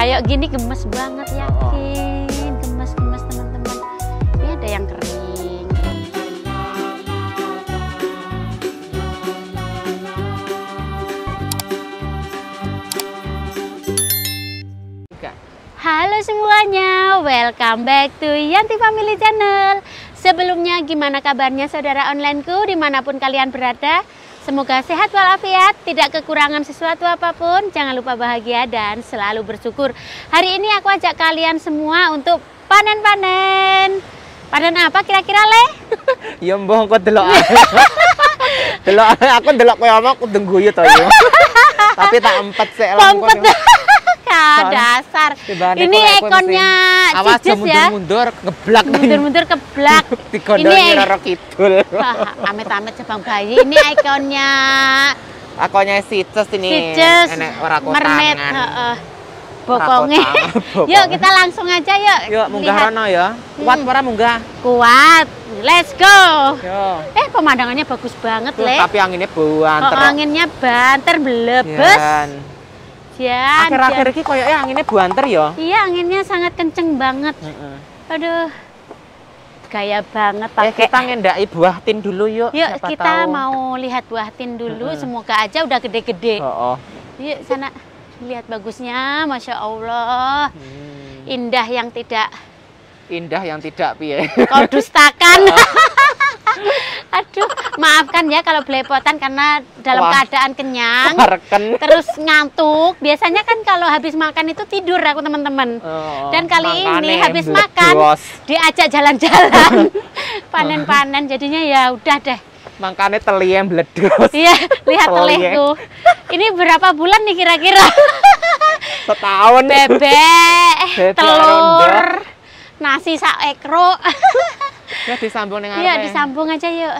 Kayak gini gemes banget, yakin gemes teman-teman. Ini ada yang kering. Halo semuanya, welcome back to Yanti Family Channel. Sebelumnya gimana kabarnya saudara onlineku dimanapun kalian berada? Semoga sehat walafiat, tidak kekurangan sesuatu apapun, jangan lupa bahagia dan selalu bersyukur. Hari ini aku ajak kalian semua untuk panen-panen. Panen apa kira-kira, Le? Ya mbong, kok delok. Aku delok koyo omong aku dengguyu to yo. Tapi tak empet sik longkon. Dasar. Ini ekonnya awas mundur-mundur keblak. Mundur-mundur keblak. Ini roro kidul. Amit-amit cabang bayi. Ini ekonnya. Ekonnya Cices ini. Cices. Mermaid. Bokongnya. Yuk kita langsung aja yuk. Yuk munggah rono ya. Kuat para munggah. Kuat. Let's go. Pemandangannya bagus banget, Le. Tapi anginnya banter. Anginnya banter belebes. Ya, akhir-akhir ini kayaknya anginnya buanter ya. Iya, anginnya sangat kenceng banget. Aduh, gaya banget pakai. Kita ngendaki buah tin dulu yuk. Yuk, kita mau lihat buah tin dulu. Semoga aja udah gede-gede. Yuk sana lihat bagusnya, masya Allah. Indah yang tidak piye. Kau dustakan. Aduh, maafkan ya kalau belepotan karena dalam keadaan kenyang, terus ngantuk. Biasanya kan kalau habis makan itu tidur aku teman-teman. Dan kali ini habis makan diajak jalan-jalan, panen-panen. Jadinya ya udah deh. Makanya teli yang bledos. Iya, lihat telihku. Ini berapa bulan nih kira-kira? Setahun. Bebek, telur, nasi saekro. Ya disambung dengan iya, disambung aja yuk.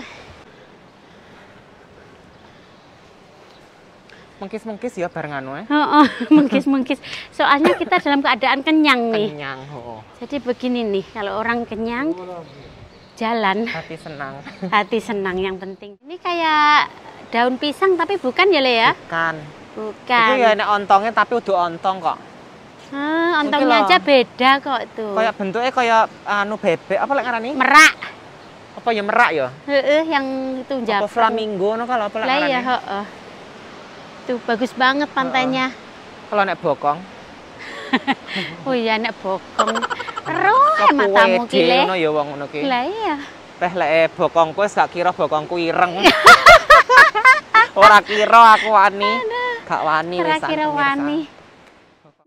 Mengkis-mengkis ya barengan we. Mengkis-mengkis. Soalnya kita dalam keadaan kenyang nih. Kenyang, jadi begini nih, kalau orang kenyang jalan hati senang. Hati senang yang penting. Ini kayak daun pisang tapi bukan ya, Le ya? Bukan. Itu ya ontongnya tapi udah ontong kok. Ontongnya aja beda kok tuh. Kayak bentuknya kayak anu bebek apa lek ngarani? Merak. Apa ya merak ya? Heeh, yang itu Jawa. Apa flamingo no kalau apa lek ngarani? Lah heeh. Tuh bagus banget pantainya. Kalau nek bokong. Oh iya nek bokong. Roh matamu ki le. Ngono ya wong ngono ki. Lah iya. Teh lek bokongku wis gak kira bokongku ireng. Ora kira aku wani. Gak wani wis. Kira wani.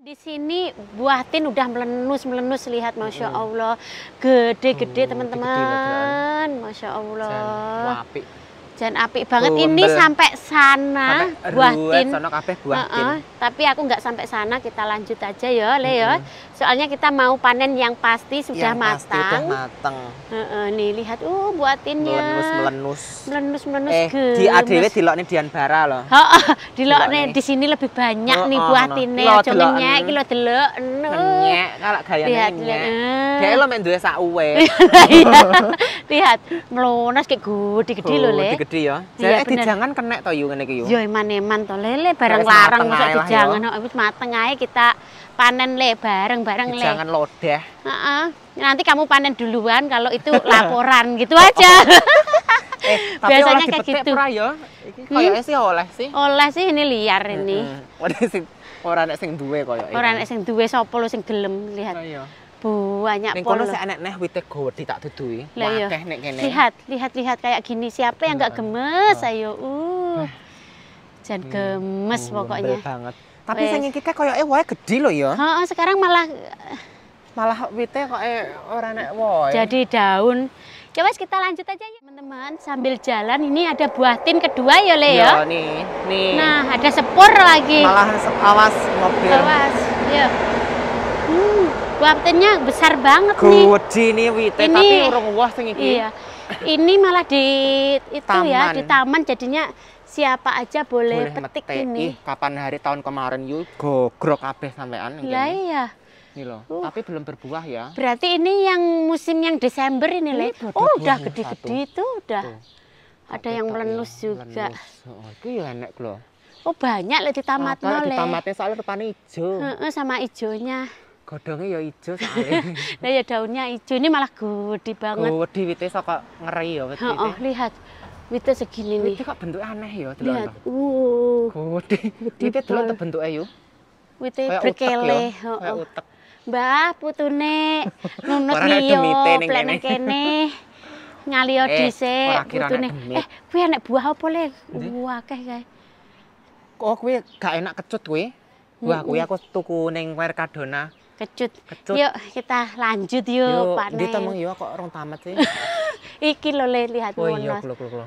Di sini buah tin udah melenus, lihat masya Allah, gede-gede teman-teman, masya Allah, dan apik banget. Ini sampai sana buah tin, tapi aku nggak sampai sana, kita lanjut aja ya, Le ya. Soalnya kita mau panen yang pasti sudah matang. Nih lihat, buah tinnya melenus. Di ADW dilokne Dian Bara loh. Dilokne di sini lebih banyak nih buah tinnya, jomengnya, iki lo delok. Nyek, kalau gayanya nyek. Dia lo main duwe sak uwe. Lihat, melunas kayak gede-gede loh. Gede-gede ya. Saya dijangan kena to yo ngene iki yo. Yo eman-eman to lele barang larang mosok dijangan wis mateng ae kita panen le bareng-bareng le. Jangan lodeh. Nanti kamu panen duluan kalau itu laporan gitu aja. Biasanya kayak gitu. Kayaknya sih oleh sih. Oleh sih ini liar ini. Ora nek sing duwe koyo. Ora nek sing duwe sapa lo sing gelem lihat. Banyak polo. Ning kono aneh-aneh wite gede tak duduhi. Akeh nek kene. Lihat kayak gini siapa yang enggak gemes ayo. Jangan gemes pokoknya. Banget. Tapi sing iki koyoke wae gede lho ya. Heeh, sekarang malah wite koke ora nek wae. Jadi daun. Ya wes kita lanjut aja ya teman-teman. Sambil jalan ini ada buah tin kedua ya Le ya. Yo nih. Nah, ada sepur lagi. Malah awas mobil. Awas. Ya. Buah tinnya besar banget nih. Gede nih wite ini, tapi urung wah sing iki. Iya. Ini malah di itu taman. Ya, di taman jadinya siapa aja boleh petik ini. Kapan hari tahun kemarin yuk gogrok kabeh sampean ngene. Lah iya. Ini loh, tapi belum berbuah ya. Berarti ini yang musim yang Desember ini, Le. Udah gede-gede itu udah. Ada yang melenus juga. Itu ya enak loh. Oh banyak lah di tamatnya. Di tamatnya soalnya rupanya hijau. Sama hijaunya. Godongnya ya hijau soalnya. Nah ya daunnya hijau, ini malah gede banget. Gede, witnya kok ngeri ya. Oh lihat. Witnya segini nih. Witnya kok bentuknya aneh ya. Lihat. Gede. Witnya dulu bentuknya yuk. Witnya berkele. Kayak utek. Mbah putune nunut liyo plek kene ngalio dhisik putune kuwi enak buah apa le wah akeh kae kok kuwi gak enak kecut kuwi buah kuwi aku tuku ning Werkadona kecut yuk kita lanjut yuk panen ndi temung yo kok rong tamat sih iki lho le lihat monos oh iya lho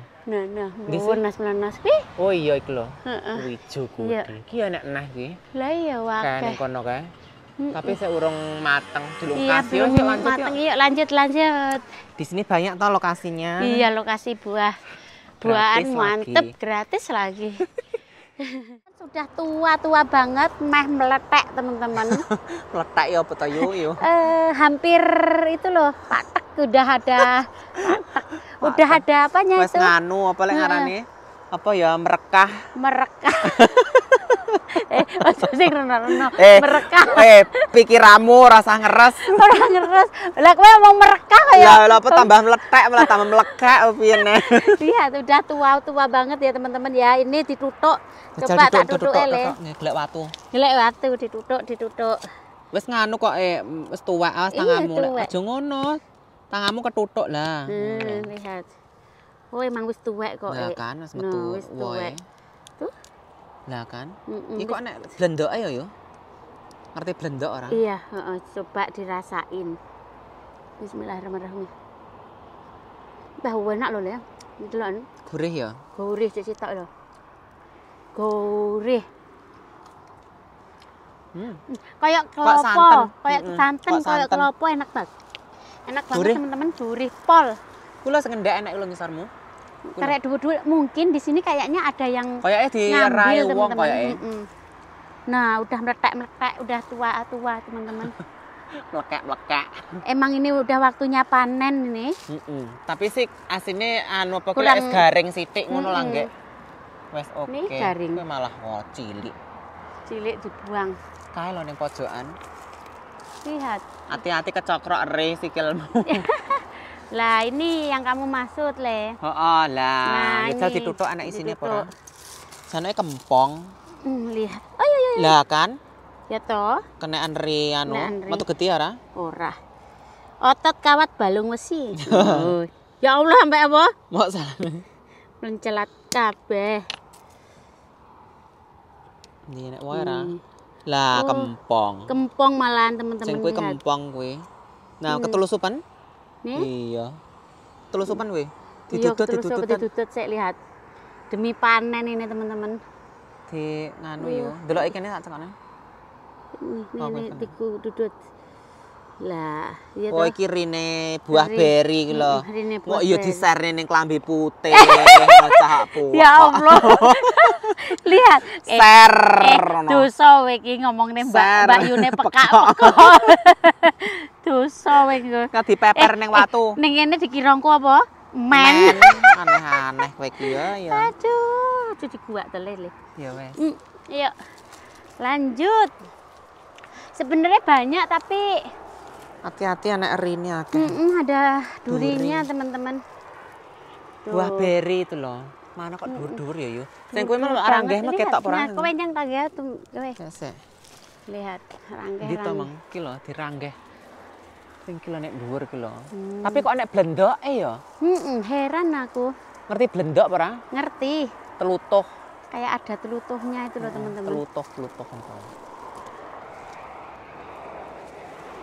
nah monas kuwi oh iya iki lho kuwi ijo kuwi iki enak nah kuwi lha iya akeh kono kae. Tapi saya urung mateng di lokasi. Iya, mateng yuk lanjut. Di sini banyak toh lokasinya. Iya, lokasi buahan mantep, gratis lagi. Sudah tua banget, meh meletek teman-teman. Meletek ya betul yo. Hampir itu loh, patek udah ada. Udah ada apanya itu? Wes nganu apa lek ngarane? Apa ya merekah. Aja sing rono-rono merekah. Pikiramu rasa ngeres. Ora ngeres. Lah kowe ngomong merekah kaya. Lah apa tambah meletek malah tambah melekak piye neh. Lihat udah tua banget ya teman-teman ya. Ini ditutuk. Coba tak tutuk ele. Gelek watu ditutuk. Wis nganu kok wis tuwa tanganmu lek aja ngono. Tanganmu ketutuk lah. Lihat. Oh emang wis tuwek kok. Lah kan wis metu. Tuh. Lah kan? Iki kok nek blendok ae yo. Ngerti blendok ora? Iya, coba dirasain. Bismillahirrahmanirrahim. Bah enak lho ya. Delok. Gurih ya? Gurih cecithok lho. Gurih. Kayak klopo, kayak santen, kayak klopo enak banget. Enak banget teman-teman, gurih pol. Kula sengendak enak lho ngisarmu. Karek dulu mungkin di sini kayaknya ada yang kayaknya di ngambil teman-teman. Nah, udah meletek, udah tua teman-teman. Melekat. Emang ini udah waktunya panen ini. Tapi sih asine anu apa kurang garing sithik ngono lah nggih. Wes oke. Ini garing. Kuwi malah cilik. Cilik dibuang. Kae lho ning pojokan. Lihat. Hati-hati kecokrok re sikilmu. Lah ini yang kamu maksud le. Oh lah. Nah, ya ditutuk anak isine apa? Jane kempong. Lihat. Oh iya. Lah kan? Ya toh. Kenaan re anu, metu geti ora? Ora. Otot kawat balung wesi. Ya Allah sampai apa? Mok salane. Mencelat kabeh. Ini nek wae ora. Lah kempong. Kempong malahan teman-teman. Sing kuwi kempong kuwi. Nah, ketelusupan? Nih? Iya. Telusupan weh. Ditutup saya lihat. Demi panen ini teman-teman. Di nganu yo. Delok ikannya tak cekane. Ini tiku dudut. Lah, iya toh. Oh iki rine buah beri iki lho. Kok yo diserne ning klambi putih, cahak putih. Ya Allah. Lihat. Ser. Dosa kowe iki ngomongne Mbak Yune pekak-pekok. Dosa kowe iki. Kadi peper ning watu. Ning kene dikirongku apa? Men. Aneh-aneh kowe iki ya. Aduh, cuci gua telele. Ya wes. Yuk. Lanjut. Sebenarnya banyak tapi hati-hati anak erini akeh. Ada durinya teman-teman. Buah beri itu loh. Mana kok dur-dur ya yuk. Sing kuwi malah ranggeh mek ketok perang. Nah, kowe nyang tangga tuh kowe. Lihat ranggeh. Dito mang iki lho diranggeh. Sing iki lho nek dhuwur iki lho. Tapi kok nek blendoke ya? Heran aku. Ngerti blendok ora? Ngerti. Telutuh. Kayak ada telutuhnya itu loh teman-teman. Telutuh entah.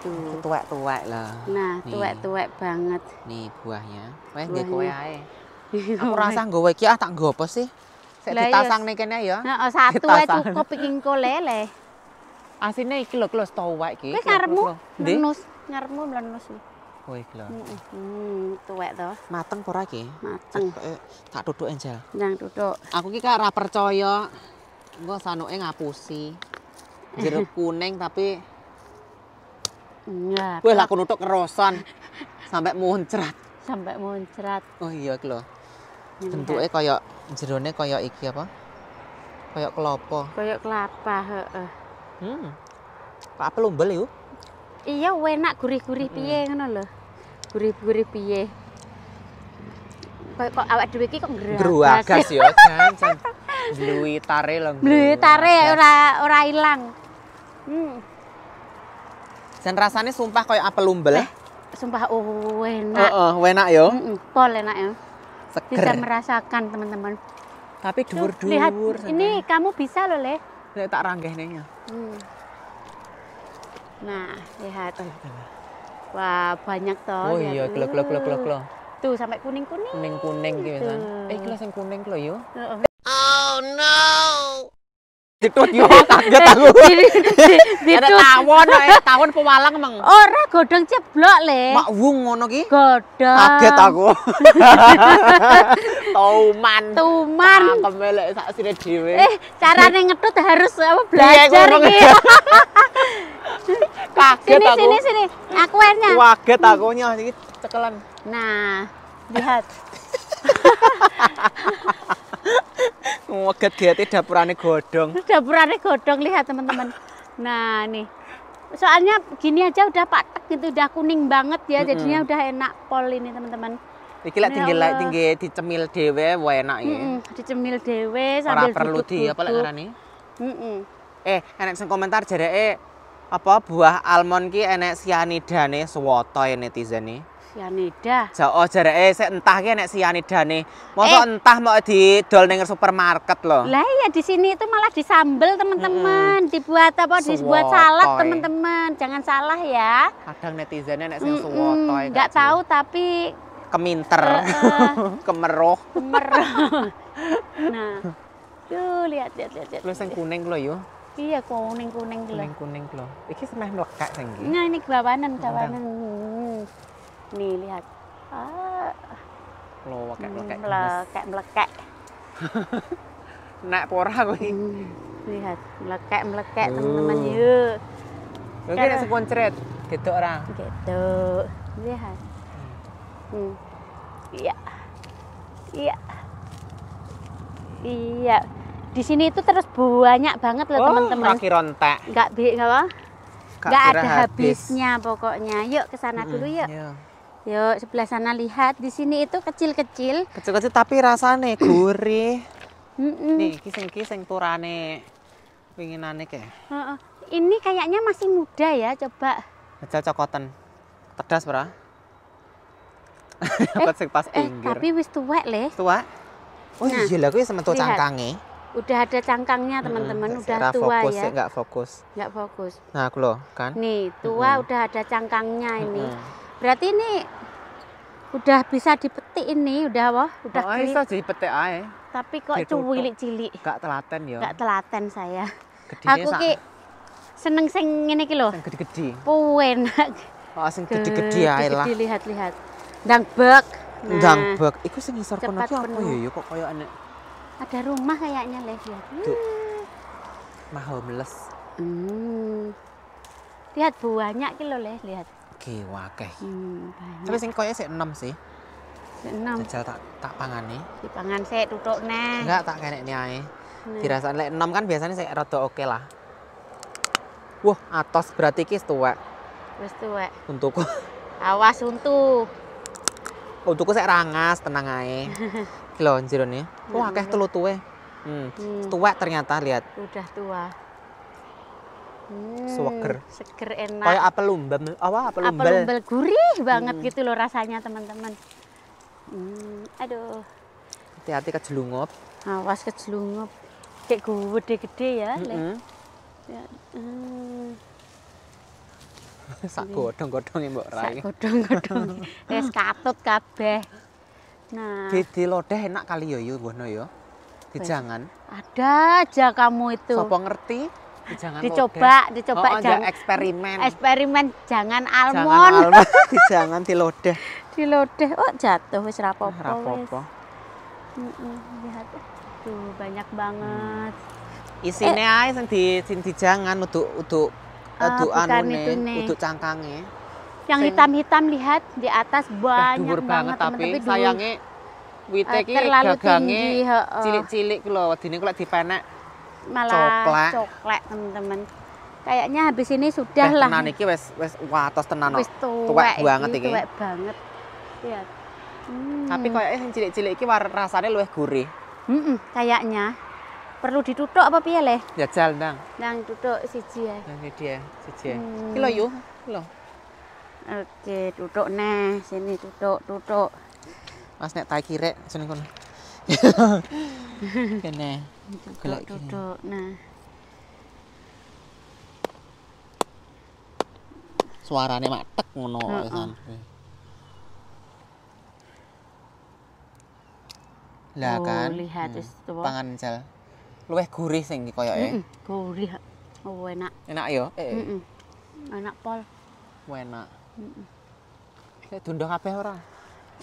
Tuh tuwek-tuwek lah. Nah, tuwek-tuwek banget. Nih buahnya. Wes nggih kowe ae. Aku rasa nggawa iki tak nggo apa sih? Sik ditasang ning kene ya. Heeh, satu ae cukup iki engko lele. Asine iki lho klos tuwek iki. Wis ngarepmu mlenus. Oh iki lho. Tuwek to. Mateng apa ora iki? Mateng. Tak tutuk enjel. Nang tutuk. Aku iki ora percaya engko sanuke ngapusi. Jeruk kuning tapi enggak. Wes aku nutuk kerosan sampai muncrat. Oh iya iki lho. Bentuke koyo jerone koyo iki apa? Kayak kelapa. Kayak kelapa, heeh. Apa lu beli yuk? Iya, enak gurih-gurih piye ngono lho. Gurih-gurih piye. Kok awak dhewe iki kok geragas ya, jan. Bluwi tare lho. Bluwi tare ora ilang. Dan rasanya sumpah kayak apel umbel. Sumpah enak. Enak ya. Pol enak ya. Seger. Bisa merasakan teman-teman. Tapi dhuwur-dhuwur. Ini kamu bisa loh, Le. Lek tak ranggehne. Nah, lihat. Wah, banyak toh. Oh iya, gelo-gelo. Tuh sampai kuning-kuning. Kuning-kuning gitu. Iki lho sing kuning lho yo. Oh no. Ditut yo kaget aku. Ada tawon, tawon pewalang emang. Ora godhong ceblok, Le. Mak wung ngono ki. Godhong. Kaget aku. Tuman. Cangkeme lek saksine dhewe. Carane ngethut harus apa belajar iki. Kaget aku. Sini. Aku ernya. Kaget aku nyah iki cekelan. Nah, lihat. Ngeget-geti dapurane godhong lihat teman-teman. Nah, nih. Soalnya gini aja udah patek gitu, udah kuning banget ya. Jadinya udah enak pol ini, teman-teman. Iki lek tinggi dicemil dhewe wae enak iki. Dicemil dhewe sambil ora perlu di apa lek ngarani? Enek sing komentar jareke apa buah almond ki enek sianidane suwoto netizen iki. Sianida. Jauh jarake sik entah ki enek sianidane. Mosok entah mau didol ning supermarket lho. Lah iya di sini itu malah disambel teman-teman, dibuat apa dibuat salad teman-teman. Jangan salah ya. Kadang netizen enek sing suwoto. Enggak tahu tapi keminter. Kemeruh. Nah. Tuh lihat. Terus yang kuning lho yo. Iya kuning-kuning lho. Kuning-kuning lho. Iki semeh melekat sing iki. Nah ini kawanan. Nih lihat, lo melekek. Nak pora gue. Lihat, melekek teman-teman yuk. Mungkin ada sekoncret, gitu orang. Gitu, lihat. Iya. Di sini itu terus banyak banget loh teman-teman. Raki rontek. Gak ada habisnya pokoknya. Yuk kesana dulu yuk. Yuk sebelah sana lihat, di sini itu kecil-kecil tapi rasane gurih. Nih kiseng-kiseng turane pinginane kayak. Ini kayaknya masih muda ya, coba. Aja cokoten, pedas bro. Pas pinggir. Tapi wis tuwek Le. Tuwek. Oh nah, iya lah, gue sementu cangkange. Udah ada cangkangnya teman-teman, udah tua fokus, ya. Nggak fokus. Nah aku loh kan. Nih tua udah ada cangkangnya ini. Berarti ini udah bisa dipetik ini, udah wah, udah bisa dipetik ae. Tapi kok cilik-cilik. Gak telaten ya. Gak telaten saya. Gedine aku ki seneng sing ngene ki lho. Sing gede-gede. Enak. Oh, sing gede-gede ae lah. Dilihat-lihat. Ndang bek. Iku sing ngisor kono ki apa ya kok koyo enek. Ada rumah kayaknya Le lihat. Tuh. Mah homeless. Lihat buahnya ki lho Le, lihat. Wakeh. Tapi sing koyo sik 6 sih. Sik 6. Jajal tak pangane. Dipangan sik tutuk neh. Enggak tak kenekne ae. Dirasane lek 6 kan biasanya sik rada oke lah. Wah, atos berarti iki tuwek. Wis tuwek. Untukku. Awas untu. Untukku sik rangas, tenang ae. Iki lho jerone. Wah, akeh tlutuwe. Tuwek ternyata lihat. Udah tua. Seger enak. Kayak apel umbel. Apel umbel gurih banget gitu loh rasanya teman-teman. Aduh. Hati-hati kejelungup. Awas kejelungup. Kayak gede-gede ya, Le. Sak godhong-godhonge mbok ra iki. Sak godhong-godhonge. Wis katut kabeh. Nah. Didi lodeh enak kali ya yo ngono ya. Dijangan. Ada aja kamu itu. Sopo ngerti? Jangan dicoba jangan eksperimen jangan almond. Jangan dilodeh. Oh jatuh wis rapopo. Lihat tuh banyak banget. Isine ae sing dijangan uduk anune, uduk cangkange. Yang hitam-hitam lihat di atas banyak banget tapi sayangnya wite iki gagange cilik-cilik lho, wedine kok dipenek malah coklat teman-teman. Kayaknya habis ini sudah lah. Tenan iki wes watos tenan. Wis tuwek banget iki. Tuwek banget. Iya. Tapi kayaknya yang cilik-cilik iki rasane luwih gurih. Heeh, kayaknya. Perlu ditutuk apa piye, Le? Jajal, Ndang. Ndang tutuk siji ya. Nang iki ya, siji. Iki lho, Yu. Lho. Oke, tutuk neh, sini tutuk. Mas nek tai kirek sini kono. Kene. Golek tutuk. Nah. Suarane matek ngono kok sampe. Lah kan. Lihat pangan jal. Luwih gurih sing iki koyoke. Gurih. Oh, enak. Enak ya? Heeh. Enak pol. Enak. Heeh. Saya dunduh kabeh ora.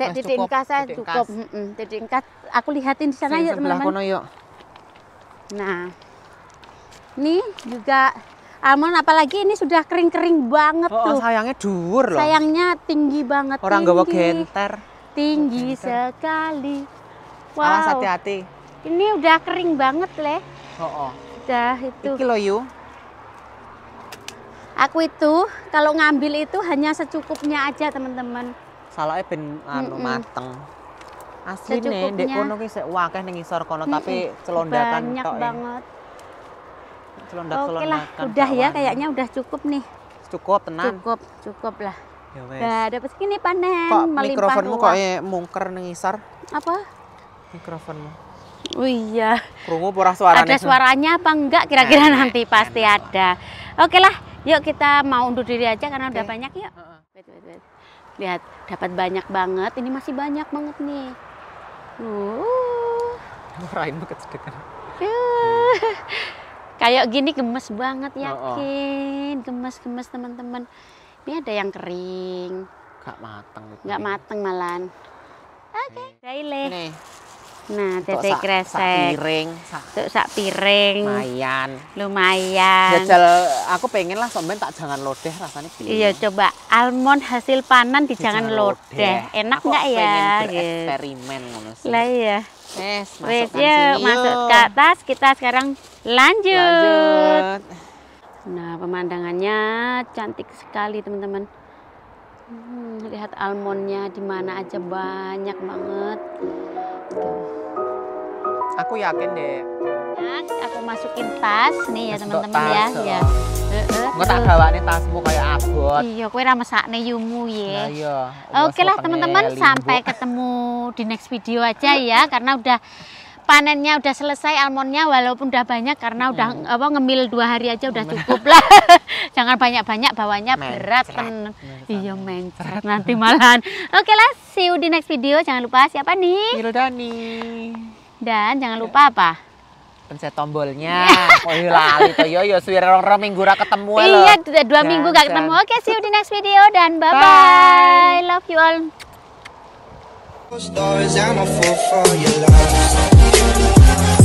Cek titingkas saya cukup. Heeh, titingkas. Aku lihatin di sana ya, teman-teman. Nah. Ini juga almond, apalagi ini sudah kering-kering banget tuh. Sayangnya dhuwur loh. Sayangnya tinggi banget. Orang gawa genter. Tinggi sekali. Wow. Awas hati-hati. Ini udah kering banget, Le. Udah itu. Iki lho, Yu. Aku itu kalau ngambil itu hanya secukupnya aja, teman-teman. Salahnya ben anu mateng. Asline ndek kono ki sik wakeh ning ngisor kono, tapi celondakan banyak tok banget. Celondak-celondakan. Oke lah, udah ya kayaknya udah cukup nih. Cukup tenan. Cukup lah. Ya wes. Nah, dapat segini panen melimpah. Mikrofonmu kok mungker ning ngisor. Apa? Mikrofonmu. Oh iya. Krungu ora suarane. Ada suaranya apa enggak kira-kira nanti pasti ada. Oke lah, yuk kita mau undur diri aja karena udah banyak yuk. Lihat, dapat banyak banget. Ini masih banyak banget nih. Raimu kecedekan. Kayak gini gemes banget, yakin. Gemes-gemes teman-teman. Ini ada yang kering. Enggak mateng. Enggak mateng malan. Oke, Daile. Nih. Nah, tete kresek sak piring lumayan jajal. Aku pengen lah sampean tak jangan lodeh rasanya gini. Iya, coba almond hasil panen di jangan lodeh. Enak nggak ya? Eksperimen lah ya. Masuk ke atas, kita sekarang lanjut. Nah, pemandangannya cantik sekali teman-teman. Lihat almondnya di mana aja, banyak banget. Aku yakin deh. Nah, aku masukin tas nih ya teman-teman ya. Iya. Engko tak gawane tasmu kayak abot. Iya, kowe ra mesakne yumu ya. Nah, iya. Oke lah teman-teman, sampai ketemu di next video aja ya, karena udah panennya udah selesai almondnya, walaupun udah banyak karena udah apa ngemil 2 hari aja udah cukup lah. Jangan banyak-banyak bawanya berat. Iya, mencret nanti malahan. Oke lah, see you di next video. Jangan lupa siapa nih? Mildani. Dan jangan lupa apa? Pencet tombolnya. Oh iya lali to yo suwir rong minggu ra ketemu lho. Iya, 2 minggu gak ketemu. Oke, see you di next video dan bye-bye. Love you all. Stars, I'm a fool for your lies.